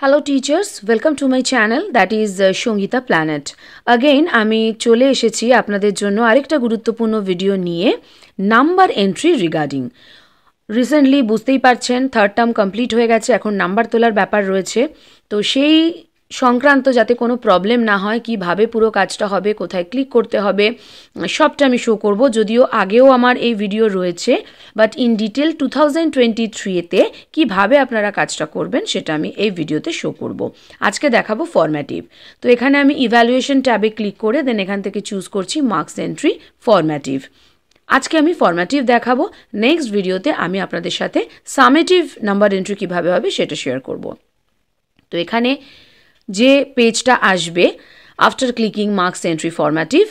Hello teachers, welcome to my channel that is Sangita Planet. Again, आमी चोले एशेछी आपनादेर जोन्नो आरेकटा गुरुत्वपूर्ण भिडियो निये नम्बर एंट्री रिगार्डिंग रिसेंटली बुझतेई पारछेन थार्ड टार्म कमप्लीट हो गेछे एखन नम्बर तोलार ब्यापार रयेछे तो सेई সংক্রান্ত যাতে কোনো প্রবলেম না হয় কিভাবে পুরো কাজটা হবে কোথায় ক্লিক করতে হবে সবটা আমি শো করব যদিও আগেও আমার এই ভিডিও রয়েছে বাট ইন ডিটেইল 2023 তে কিভাবে আপনারা কাজটা করবেন সেটা আমি এই ভিডিওতে শো করব আজকে দেখাবো ফরম্যাটিভ তো এখানে আমি ইভালুয়েশন ট্যাবে ক্লিক করে দেন এখান থেকে চুজ করছি মার্কস এন্ট্রি ফরম্যাটিভ আজকে আমি ফরম্যাটিভ দেখাবো নেক্সট ভিডিওতে আমি আপনাদের সাথে সামেটিভ নাম্বার এন্ট্রি কিভাবে হবে সেটা শেয়ার করব তো এখানে যে পেজটা আসবে after clicking marks entry formative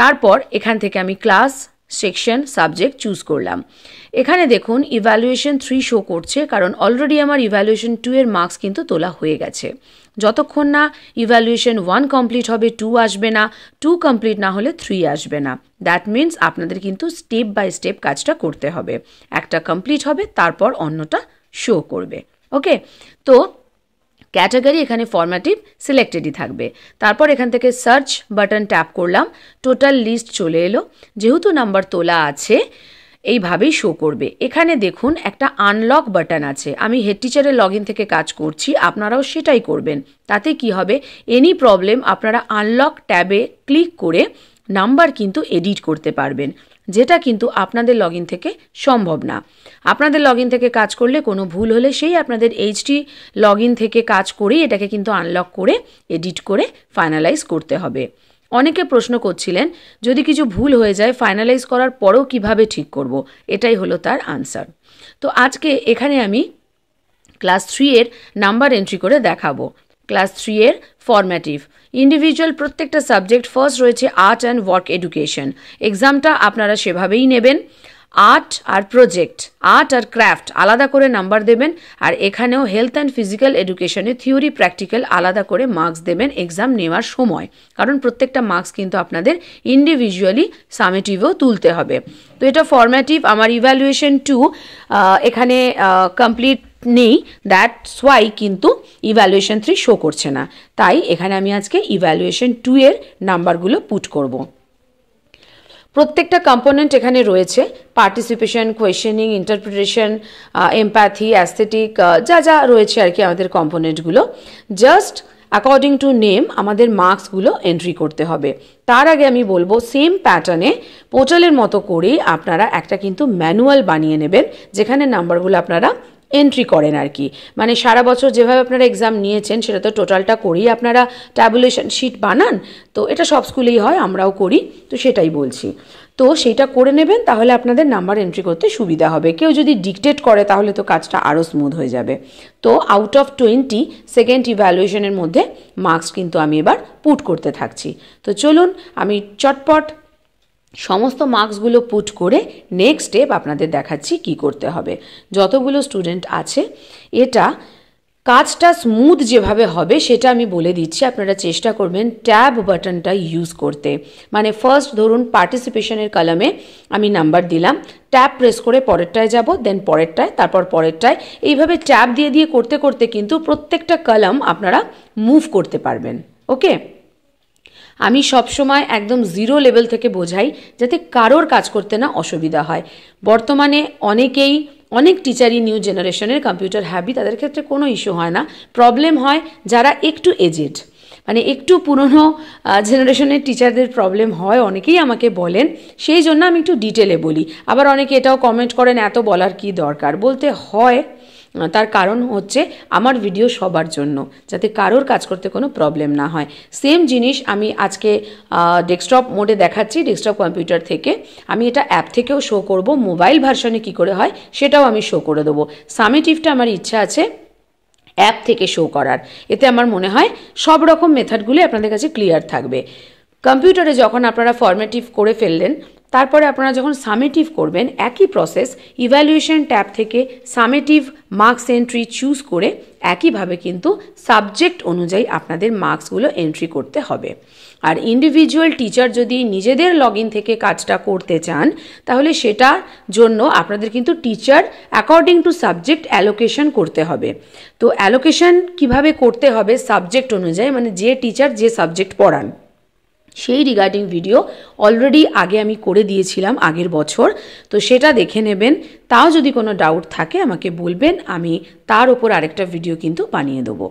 তারপর এখান থেকে আমি ক্লাস সেকশন সাবজেক্ট চুজ করলাম এখানে দেখুন ইভালুয়েশন 3 শো করছে কারণ অলরেডি আমার ইভালুয়েশন 2 এর মার্কস কিন্তু তোলা হয়ে গেছে যতক্ষণ না ইভালুয়েশন 1 কমপ্লিট হবে 2 আসবে না 2 কমপ্লিট না হলে 3 আসবে না দ্যাট মিন্স আপনাদের কিন্তু স্টেপ বাই স্টেপ কাজটা করতে হবে একটা কমপ্লিট হবে তারপর অন্যটা শো করবে ওকে তো ক্যাটাগরি এখানে ফরম্যাটিভ সিলেক্টেডই থাকবে তারপর এখান থেকে সার্চ বাটন ট্যাপ করলাম টোটাল লিস্ট চলে এলো যেহেতু নাম্বার তোলা আছে এইভাবেই শো করবে এখানে দেখুন একটা আনলক বাটন আছে আমি হেড টিচারের লগইন থেকে কাজ করছি আপনারাও সেটাই করবেন তাতে কি হবে এনি প্রবলেম আপনারা আনলক ট্যাবে ক্লিক করে নাম্বার কিন্তু এডিট করতে পারবেন যেটা কিন্তু আপনাদের লগইন থেকে সম্ভব না আপনাদের লগইন থেকে কাজ করলে কোনো ভুল হলে সেই আপনাদের এইচটি লগইন থেকে কাজ করে এটাকে কিন্তু আনলক করে এডিট করে ফাইনালাইজ করতে হবে অনেকে প্রশ্ন করছিলেন যদি কিছু ভুল হয়ে যায় ফাইনালাইজ করার পরেও কিভাবে ঠিক করব এটাই হলো তার আনসার তো আজকে এখানে আমি ক্লাস 3 এর নাম্বার এন্ট্রি করে দেখাবো ক্লাস 3 এর ফরম্যাটিভ ইন্ডিভিজুয়াল প্রত্যেকটা সাবজেক্ট ফার্স্ট রয়েছে আর্ট এন্ড ওয়ার্ক এডুকেশন एग्जामটা আপনারা সেভাবেই নেবেন আর্ট আর প্রজেক্ট আর্ট আর ক্রাফট আলাদা করে নাম্বার দেবেন আর এখানেও হেলথ এন্ড ফিজিক্যাল এডুকেশনে থিওরি প্র্যাকটিক্যাল আলাদা করে মার্কস দেবেন एग्जाम নেওয়ার সময় কারণ প্রত্যেকটা মার্কস কিন্তু আপনাদের ইন্ডিভিজুয়ালি সামেটিভও তুলতে হবে তো এটা ফরম্যাটিভ আমার ইভালুয়েশন 2 এখানে কমপ্লিট नहीं दैट्स वाई किन्तु इवैल्यूएशन 3 शो करछे ना ताई एखाने आमी आजके इवैल्यूएशन 2 एर नाम्बारगुलो पुट करब प्रत्येकटा कम्पोनेंट एखाने रयेछे participation questioning interpretation empathy aesthetic जा जा रयेछे आर कि आमादेर कम्पोनेंटगुलो जस्ट अकॉर्डिंग टू नेम आमादेर मार्क्सगुलो एंट्री करते होबे तार आगे आमी बोलबो सेम पैटार्ने पोर्टालेर मतो कोरेई आपनारा एकटा किन्तु मैनुअल बानिये नेबेन जेखाने नाम्बारगुलो आपनारा एंट्री करें और कि माने सारा बचर जेभावे आपनारा एग्जाम नियेछेन सेटा तो टोटालटा कोरेई आपनारा टैबुलेशन शीट बानान तो एटा सब स्कूलेई हय आमराओ कोरी तो सेटाई बोलछी तो सेटा करे नेबेन ताहले आपनादेर नाम्बार एंट्री करते सुविधा होबे केउ जोदि डिक्टेट करे ताहले तो काजटा आरो स्मुथ हये जाबे तो आउट अफ 20 सेकेंड इभ्यालुएशनेर मध्य मार्क्स किन्तु आमी एबार पुट करते थाकछी तो चलुन आमी चटपट समस्त मार्क्सगुलो पुट करे नेक्स्ट स्टेप आपनादेर देखाচ্ছি কি করতে হবে যতগুলো স্টুডেন্ট আছে এটা কাজটা স্মুথ যেভাবে হবে সেটা আমি বলে দিচ্ছি আপনারা চেষ্টা করবেন ট্যাব বাটনটা ইউজ করতে মানে ফার্স্ট ধরুন পার্টিসিপেশনের কলামে আমি নাম্বার দিলাম ট্যাব প্রেস করে পরেরটায় যাব দেন পরেরটায় তারপর পরেরটায় এইভাবে ট্যাব দিয়ে দিয়ে করতে করতে কিন্তু প্রত্যেকটা কলাম আপনারা মুভ করতে পারবেন ওকে आमी सब समय एकदम जिरो लेवल थेके बोझाई जाते कारोर काज करते ना असुविधा हय बर्तमाने अनेकेई अनेक टीचारई निउ जेनारेशनेर कम्पिउटार हैवी तादेर क्षेत्रे कोनो इश्यू हय ना प्रॉब्लेम हय जारा एकटू एजेड माने एकटू पुरानो जेनारेशनेर टीचारदेर प्रॉब्लेम हय अनेकेई आमाके बोलेन सेई जोन्नो आमी एकटू डिटेले बोली आबार अनेके एटाओ कमेंट करेन एतो बोलार कि दरकार बोलते हय तार कारण होच्छे आमार भिडियो सबार जोन्नो जाते कारोर काज करते कोनो प्रॉब्लेम ना हय सेम जिनिस आमी आज के डेस्कटप मोडे देखाच्छि डेस्कटप कम्पिउटार थेके आमी एटा अ্যাপ थेकेও शो करब मोबाइल भार्शने कि करे हय सेटाओ आमी शो करे देब सामेटिवटा आमार इच्छा आछे অ্যাপ থেকে शो करार एते आमार मने हय सब रकम मेथडगुलो आपनादेर काছে क्लियर थाकबे कम्पिउटारे যখন আপনারা ফরম্যাটিভ করে ফেললেন तारপরে আপনারা যখন সামেটিভ করবেন একই প্রসেস ইভ্যালুয়েশন ট্যাব থেকে সামেটিভ মার্কস এন্ট্রি চুজ করে একইভাবে কিন্তু সাবজেক্ট অনুযায়ী আপনাদের মার্কসগুলো এন্ট্রি করতে হবে। আর ইন্ডিভিজুয়াল টিচার যদি নিজেদের লগইন থেকে কাজটা করতে চান তাহলে সেটার জন্য আপনাদের কিন্তু teacher according to subject allocation করতে হবে। তো অ্যালোকেশন কিভাবে করতে হবে সাবজেক্ট অনুযায়ী, মানে যে টিচার যে সাবজেক্ট পড়ান সেই রিগার্ডিং ভিডিও অলরেডি আগে আমি করে দিয়েছিলাম আগের বছর, তো সেটা দেখে নেবেন। তাও যদি কোনো ডাউট থাকে আমাকে বলবেন, আমি তার ওপর আরেকটা ভিডিও কিন্তু বানিয়ে দেবো।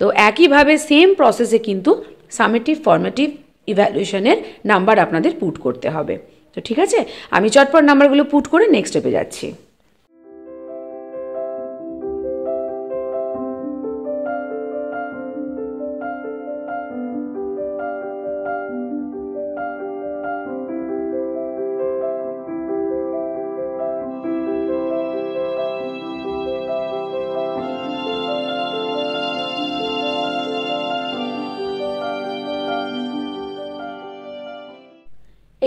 তো একইভাবে সেম প্রসেসে কিন্তু সামেটিভ ফর্মেটিভ ইভ্যালুয়েশনের নাম্বার আপনাদের পুট করতে হবে। তো ঠিক আছে, আমি চটপট নাম্বারগুলো পুট করে নেক্সট স্টেপে যাচ্ছি।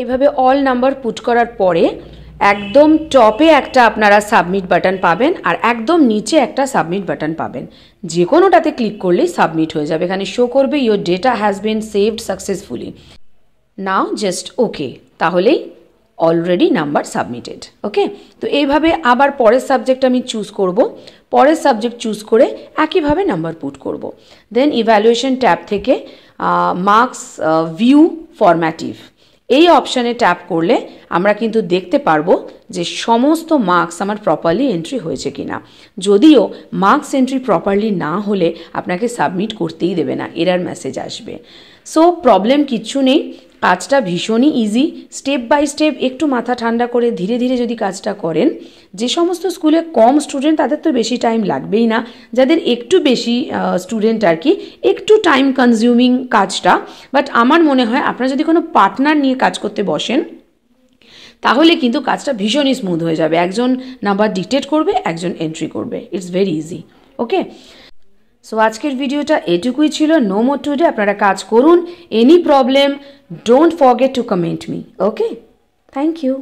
এইভাবে অল নাম্বার পুট করার পরে একদম টপে একটা আপনারা সাবমিট বাটন পাবেন আর একদম নিচে একটা সাবমিট বাটন পাবেন, যে কোনোটাতে ক্লিক করলেই সাবমিট হয়ে যাবে। এখানে শো করবে your data has been saved successfully, now just okay, তাহলেই অলরেডি নাম্বার সাবমিটেড। ওকে, তো এইভাবে আবার পরের সাবজেক্ট আমি চুজ করব, পরের সাবজেক্ট চুজ করে একইভাবে নাম্বার পুট করব। দেন ইভ্যালুয়েশন ট্যাব থেকে মার্কস ভিউ ফর্ম্যাটিভ এই অপশানে ট্যাপ করলে আমরা কিন্তু দেখতে পারবো যে সমস্ত মার্কস আমার প্রপারলি এন্ট্রি হয়েছে কিনা। যদিও মার্কস এন্ট্রি প্রপারলি না হলে আপনাকে সাবমিট করতেই দেবে না, এরার মেসেজ আসবে। সো প্রবলেম কিচ্ছু নেই, কাজটা ভীষণই ইজি। স্টেপ বাই স্টেপ একটু মাথা ঠান্ডা করে ধীরে ধীরে যদি কাজটা করেন, যে সমস্ত স্কুলে কম স্টুডেন্ট তাদের তো বেশি টাইম লাগবেই না, যাদের একটু বেশি স্টুডেন্ট আর কি একটু টাইম কনজিউমিং কাজটা। বাট আমার মনে হয় আপনারা যদি কোনো পার্টনার নিয়ে কাজ করতে বসেন তাহলে কিন্তু কাজটা ভীষণই স্মুথ হয়ে যাবে। একজন নাম্বার ডিকটেট করবে, একজন এন্ট্রি করবে। It's very easy. Okay, so আজকের ভিডিওটা এটুকুই ছিল। নো মোর টুডে, আপনারা কাজ করুন। Any problem, don't forget to comment me. Okay, thank you.